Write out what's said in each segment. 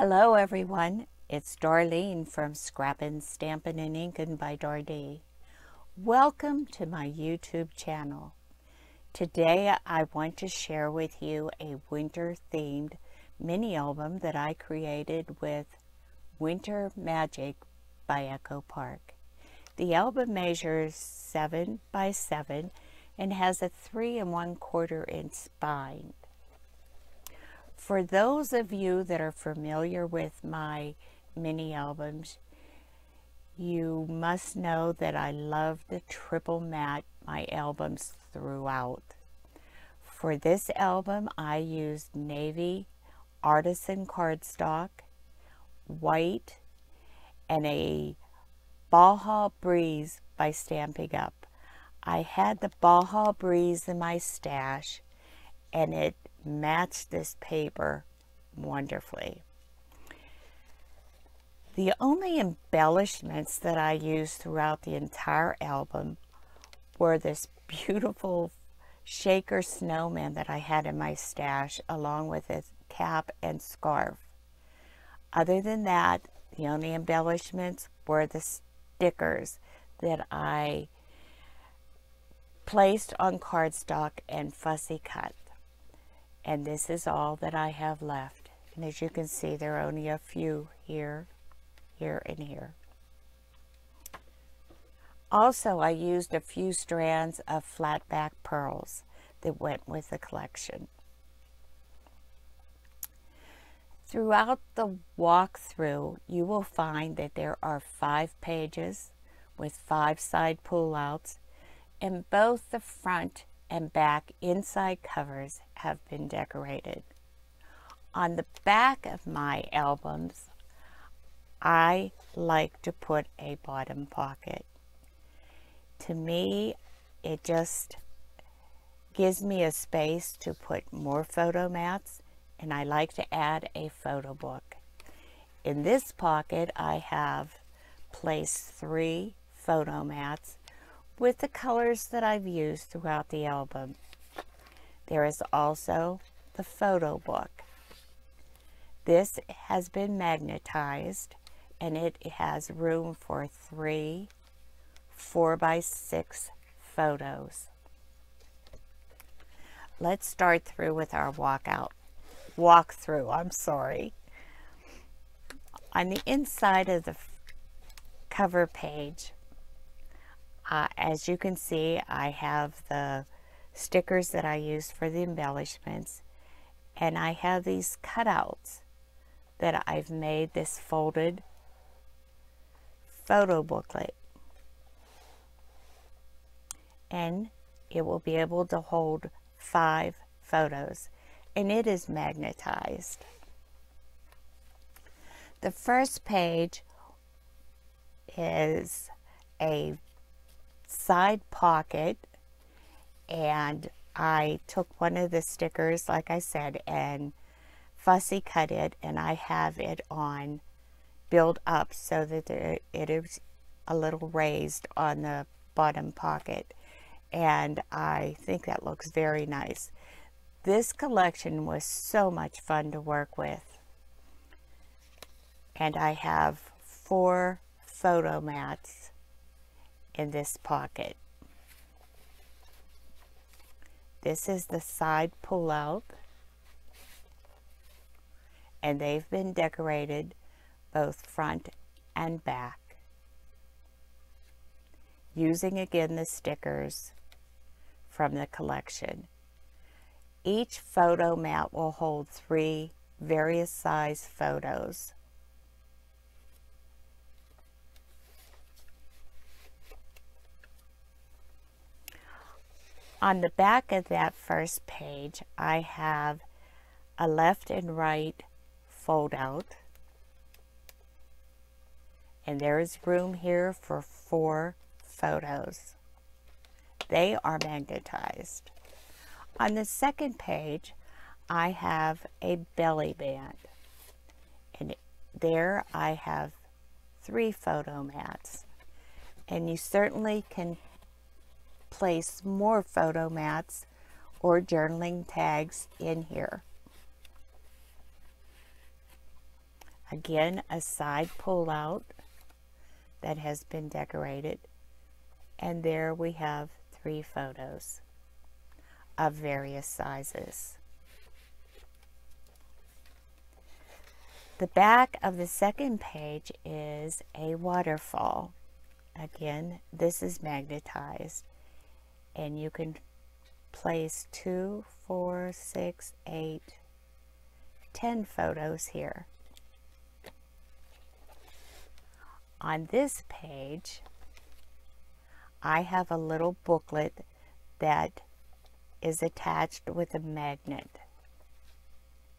Hello everyone, it's Darlene from Scrappin', Stampin' and Inkin' by Darde. Welcome to my YouTube channel. Today I want to share with you a winter themed mini album that I created with Winter Magic by Echo Park. The album measures 7 by 7 and has a 3 1/4 inch spine. For those of you that are familiar with my mini albums, you must know that I love to triple mat my albums throughout. For this album, I used navy artisan cardstock, white, and a Baja Breeze by Stampin' Up. I had the Baja Breeze in my stash, and it matched this paper wonderfully. The only embellishments that I used throughout the entire album were this beautiful shaker snowman that I had in my stash, along with his cap and scarf. Other than that, the only embellishments were the stickers that I placed on cardstock and fussy cut. And this is all that I have left. And as you can see, there are only a few here, here, and here. Also, I used a few strands of flat back pearls that went with the collection. Throughout the walkthrough, you will find that there are 5 pages with 5 side pullouts, and both the front and back inside covers have been decorated. On the back of my albums, I like to put a bottom pocket. To me, it just gives me a space to put more photo mats, and I like to add a photo book. In this pocket, I have placed 3 photo mats with the colors that I've used throughout the album. There is also the photo book. This has been magnetized, and it has room for 3 4x6 photos. Let's start through with our walkthrough. On the inside of the cover page, as you can see, I have the stickers that I used for the embellishments, and I have these cutouts that I've made, this folded photo booklet, and it will be able to hold 5 photos, and it is magnetized. The first page is a side pocket, and I took one of the stickers, like I said, and fussy cut it, and I have it on build up so that it is a little raised on the bottom pocket, and I think that looks very nice. This collection was so much fun to work with, and I have 4 photo mats in this pocket. This is the side pullout, and they've been decorated both front and back, using again the stickers from the collection. Each photo mat will hold 3 various size photos. On the back of that first page, I have a left and right fold out, and there is room here for 4 photos. They are magnetized. On the second page, I have a belly band, and there I have 3 photo mats, and you certainly can place more photo mats or journaling tags in here. Again, a side pull out that has been decorated. And there we have 3 photos of various sizes. The back of the second page is a waterfall. Again, this is magnetized, and you can place 2, 4, 6, 8, 10 photos here. On this page, I have a little booklet that is attached with a magnet,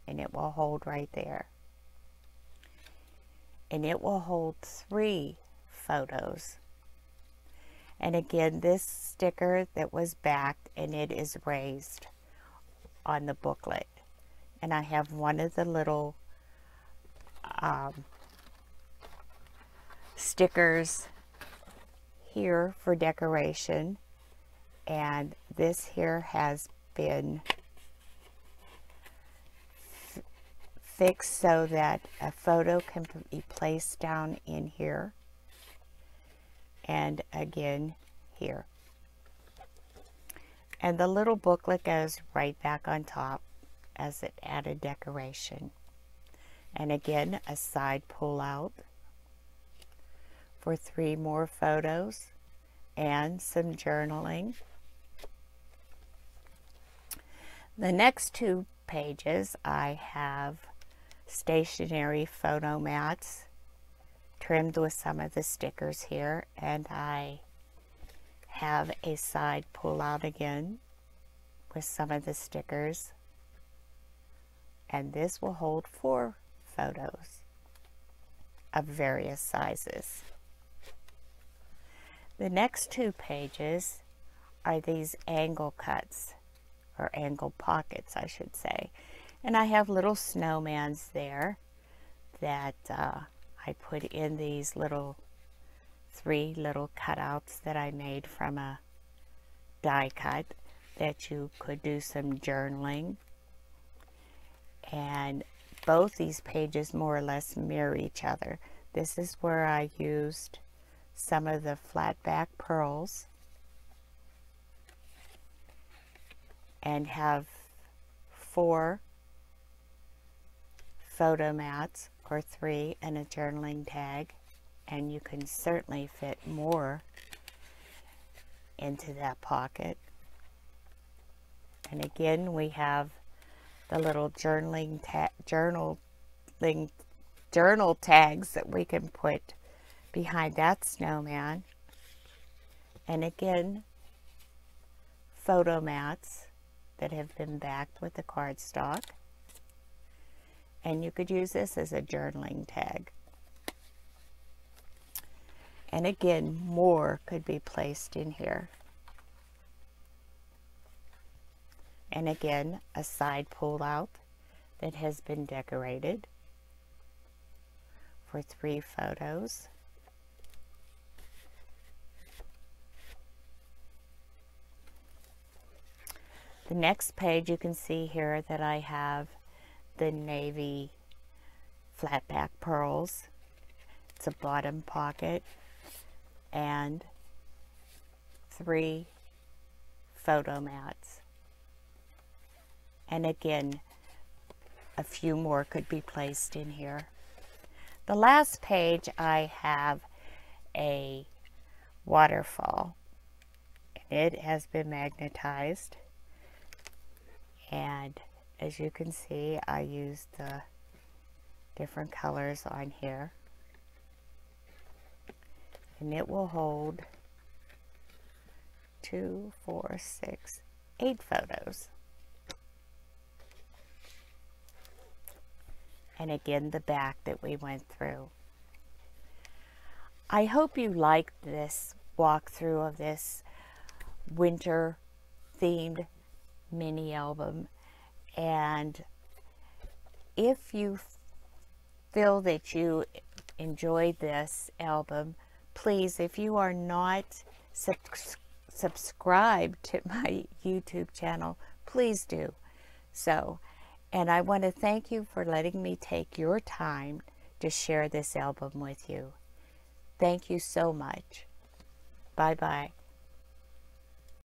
and it will hold right there. And it will hold 3 photos. And again, this sticker that was backed, and it is raised on the booklet. And I have one of the little stickers here for decoration, and this here has been fixed so that a photo can be placed down in here and again here. And the little booklet goes right back on top as an added decoration. And again, a side pull out for 3 more photos and some journaling. The next 2 pages, I have stationary photo mats trimmed with some of the stickers here, and I have a side pull out again with some of the stickers, and this will hold 4 photos of various sizes. The next 2 pages are these angle cuts, or angle pockets, I should say. And I have little snowmans there that I put in these little 3 little cutouts that I made from a die cut that you could do some journaling. And both these pages more or less mirror each other. This is where I used some of the flat back pearls and have 4 photo mats, or 3 and a journaling tag, and you can certainly fit more into that pocket. And again, we have the little journal tags that we can put behind that snowman, and again, photo mats that have been backed with the cardstock, and you could use this as a journaling tag. And again, more could be placed in here. And again, a side pull out that has been decorated for 3 photos. The next page, you can see here that I have the navy flat back pearls. It's a bottom pocket and 3 photo mats. And again, a few more could be placed in here. The last page, I have a waterfall. It has been magnetized. And as you can see, I used the different colors on here. And it will hold 2, 4, 6, 8 photos. And again, the back that we went through. I hope you liked this walkthrough of this winter themed mini album, and if you feel that you enjoyed this album, please, if you are not subscribed to my YouTube channel, please do so. And I want to thank you for letting me take your time to share this album with you. Thank you so much. Bye-bye.